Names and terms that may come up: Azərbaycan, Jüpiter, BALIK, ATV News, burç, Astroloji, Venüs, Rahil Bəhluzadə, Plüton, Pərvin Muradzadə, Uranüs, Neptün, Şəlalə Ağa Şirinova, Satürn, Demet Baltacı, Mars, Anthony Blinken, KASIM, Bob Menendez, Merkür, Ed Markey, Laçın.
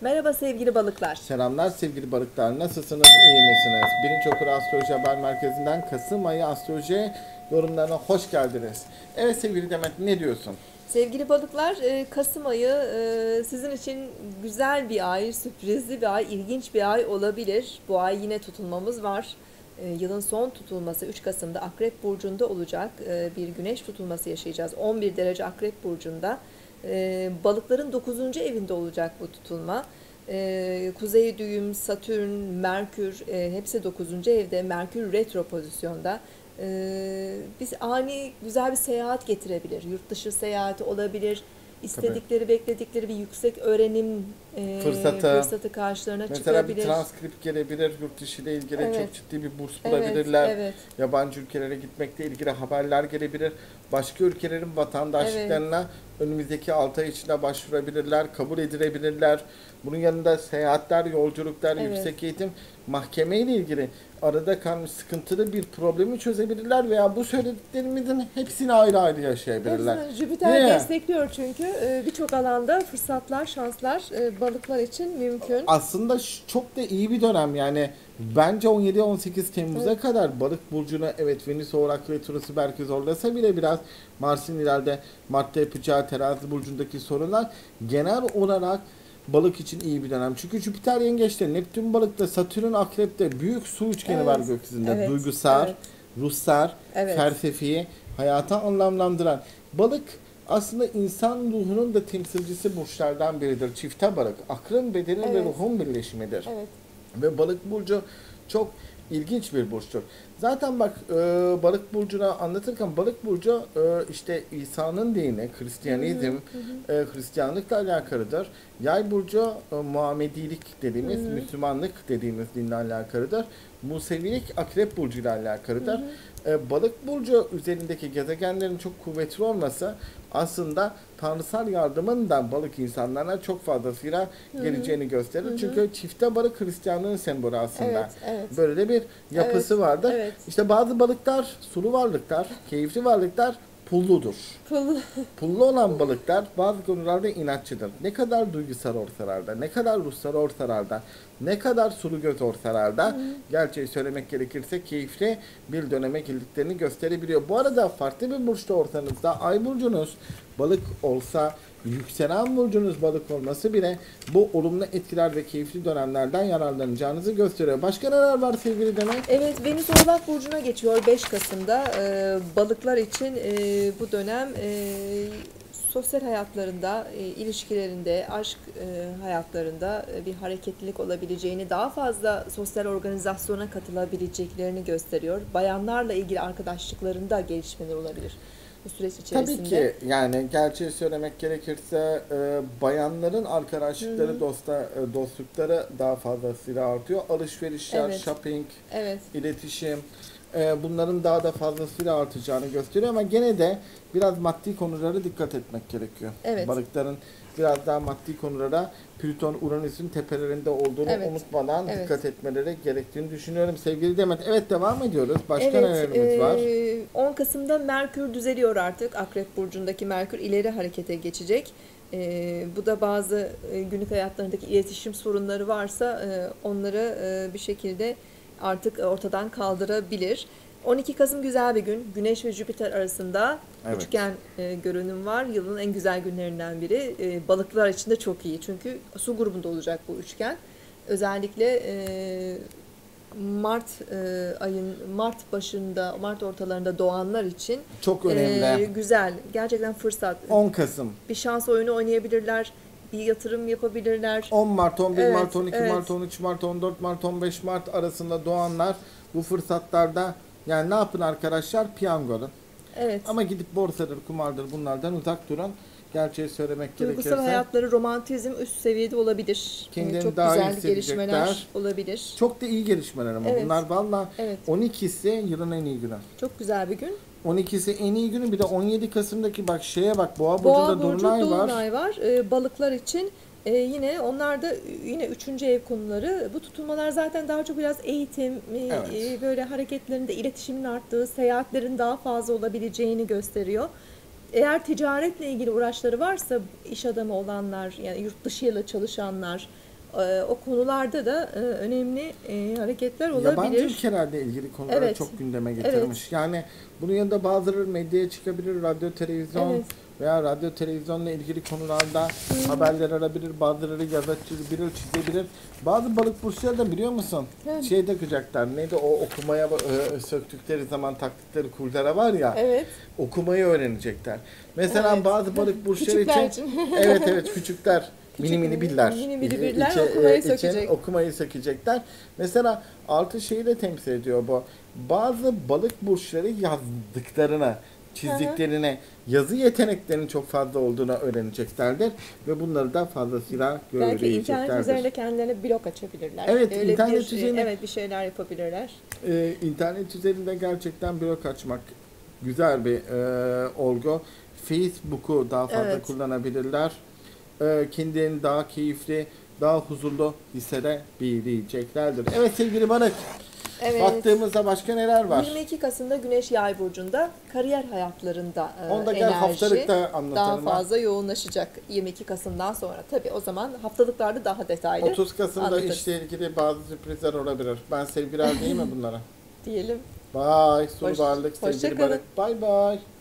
Merhaba sevgili balıklar. Selamlar sevgili balıklar. Nasılsınız? İyi misiniz? Birinci Okur Astroloji Haber Merkezi'nden Kasım ayı astroloji yorumlarına hoş geldiniz. Evet sevgili Demet, ne diyorsun? Sevgili balıklar, Kasım ayı sizin için güzel bir ay, sürprizli bir ay, ilginç bir ay olabilir. Bu ay yine tutulmamız var. Yılın son tutulması 3 Kasım'da Akrep Burcu'nda olacak. Bir güneş tutulması yaşayacağız. 11 derece Akrep Burcu'nda. Balıkların 9. evinde olacak bu tutulma. Kuzey düğüm, Satürn, Merkür hepsi 9. evde. Merkür retro pozisyonda. Biz ani güzel bir seyahat getirebilir. Yurt dışı seyahati olabilir. İstedikleri, tabii, bekledikleri bir yüksek öğrenim fırsatı karşılarına mesela çıkabilir. Mesela bir transkript gelebilir, yurt dışı ile ilgili, evet, çok ciddi bir burs bulabilirler. Evet, evet. Yabancı ülkelere gitmekle ilgili haberler gelebilir. Başka ülkelerin vatandaşlıklarına, evet, önümüzdeki 6 ay içinde başvurabilirler, kabul edilebilirler. Bunun yanında seyahatler, yolculuklar, evet, yüksek eğitim, mahkeme ile ilgili arada kalmış sıkıntılı bir problemi çözebilirler veya bu söylediklerimizin hepsini ayrı ayrı yaşayabilirler. Hepsini Jüpiter destekliyor çünkü birçok alanda fırsatlar, şanslar balıklar için mümkün. Aslında çok da iyi bir dönem yani. Bence 17-18 Temmuz'a, evet, kadar Balık Burcu'na, evet, Venüs Oğlak Retrosu belki zorlasa bile biraz Mars'ın ileride Mart'ta yapacağı Terazi Burcu'ndaki sorunlar genel olarak balık için iyi bir dönem. Çünkü Jüpiter yengeçte, Neptün balıkta, Satürn akrepte büyük su üçgeni, evet, var gökyüzünde. Evet. Duygusal, evet, ruhsal, evet, felsefi, hayata anlamlandıran. Balık aslında insan ruhunun da temsilcisi burçlardan biridir. Çifte balık, aklın, bedenin, evet, ve ruhun birleşimidir. Evet. Ve Balık Burcu çok ilginç bir burçtur. Zaten bak Balık Burcu'na anlatırken Balık Burcu işte İsa'nın dini, Hristiyanizm, Hristiyanlıkla alakalıdır. Yay Burcu Muhammedilik dediğimiz, Müslümanlık dediğimiz dinle alakalıdır. Musevilik Akrep Burcu ile alakalıdır. Balık Burcu üzerindeki gezegenlerin çok kuvvetli olması aslında tanrısal yardımın da balık insanlarına çok fazlasıyla geleceğini gösterir. Çünkü çifte balık Hristiyanlığın sembolü aslında. Evet, evet. Böyle de bir yapısı, evet, vardır. Evet. İşte bazı balıklar sulu varlıklar, keyifli varlıklar pulludur. Pullu olan balıklar bazı konularda inatçıdır. Ne kadar duygusal ortalarda, ne kadar ruhsal ortalarda, ne kadar sulu göz ortalarda, gerçeği söylemek gerekirse keyifli bir döneme girdiklerini gösterebiliyor. Bu arada farklı bir burçta ortanızda ay burcunuz balık olsa, yükselen burcunuz balık olması bile bu olumlu etkiler ve keyifli dönemlerden yararlanacağınızı gösteriyor. Başka neler var sevgili Demet? Evet, Venüs Oğlak Burcu'na geçiyor 5 Kasım'da. Balıklar için bu dönem sosyal hayatlarında, ilişkilerinde, aşk hayatlarında bir hareketlilik olabileceğini, daha fazla sosyal organizasyona katılabileceklerini gösteriyor. Bayanlarla ilgili arkadaşlıklarında gelişmeler olabilir bu süreç içerisinde. Tabii ki yani gerçeği söylemek gerekirse bayanların arkadaşlıkları, dostlukları daha fazlasıyla artıyor. Alışverişler, evet, shopping, evet, iletişim bunların daha da fazlasıyla artacağını gösteriyor ama gene de biraz maddi konulara dikkat etmek gerekiyor. Evet. Balıkların biraz daha maddi konulara Plüton, Uranüs'ün tepelerinde olduğunu, evet, unutmadan, evet, dikkat etmeleri gerektiğini düşünüyorum sevgili Demet. Evet, devam ediyoruz. Başka, evet, nelerimiz var? 10 Kasım'da Merkür düzeliyor artık. Akrep Burcu'ndaki Merkür ileri harekete geçecek. Bu da bazı günlük hayatlarındaki iletişim sorunları varsa onları bir şekilde artık ortadan kaldırabilir. 12 Kasım güzel bir gün. Güneş ve Jüpiter arasında, evet, üçgen görünüm var. Yılın en güzel günlerinden biri. Balıklar için de çok iyi. Çünkü su grubunda olacak bu üçgen. Özellikle Mart ortalarında doğanlar için çok önemli. Güzel. Gerçekten fırsat. 10 Kasım. Bir şans oyunu oynayabilirler. Bir yatırım yapabilirler. 10 Mart, 11 evet, Mart, 12 evet. Mart, 13 Mart, 14 Mart, 15 Mart arasında doğanlar bu fırsatlarda yani ne yapın arkadaşlar? Piyangodan. Evet. Ama gidip borsadır, kumardır bunlardan uzak durun. Gerçeği söylemek gerekirse. Duygusal hayatları, romantizm üst seviyede olabilir. Kendini çok daha güzel gelişmeler olabilir. Çok da iyi gelişmeler ama, evet, bunlar valla, evet, 12'si yılın en iyi günü. Çok güzel bir gün. 12'si en iyi günü. Bir de 17 Kasım'daki bak şeye bak, Boğa Burcu'da Dolunay var. Balıklar için yine onlar da yine 3. ev konuları. Bu tutulmalar zaten daha çok biraz eğitim, evet, böyle hareketlerinde iletişimin arttığı, seyahatlerin daha fazla olabileceğini gösteriyor. Eğer ticaretle ilgili uğraşları varsa iş adamı olanlar, yani yurt dışı ile çalışanlar, o konularda da önemli hareketler olabilir. Yabancı ülkelerle ilgili konuları çok gündeme getirmiş. Evet. Yani bunun yanında bazıları medyaya çıkabilir, radyo, televizyon veya radyo, televizyonla ilgili konularda haberler alabilir, bazıları yazabilir, çizebilir. Bazı balık burçları da biliyor musun? Yani. Şey dökecekler, neydi o okumaya söktükleri zaman taktıkları kurdara var ya, okumayı öğrenecekler. Mesela bazı balık burçları için, küçükler. Mini biller okumayı sökecekler. Mesela altı şeyi de temsil ediyor bu. Bazı balık burçları yazdıklarına, çizdiklerine, yazı yeteneklerinin çok fazla olduğuna öğreneceklerdir. Ve bunları da fazlasıyla göreceklerdir. Belki internet üzerinde kendilerine blog açabilirler. Evet, internet üzerinde bir şeyler yapabilirler. İnternet üzerinde gerçekten blog açmak güzel bir olgu. Facebook'u daha fazla kullanabilirler. Kendilerini daha keyifli, daha huzurlu hissedebileceklerdir. Evet sevgili Balık, baktığımızda başka neler var? 22 Kasım'da Güneş Yay burcunda, kariyer hayatlarında enerji daha fazla yoğunlaşacak 22 Kasım'dan sonra. Tabii o zaman haftalıklarda daha detaylı 30 Kasım'da anlatırız. İşle ilgili bazı sürprizler olabilir. Ben sevgiler değil mi bunlara? Diyelim. Bye, Survarlık, sevgili Balık. Bye bye.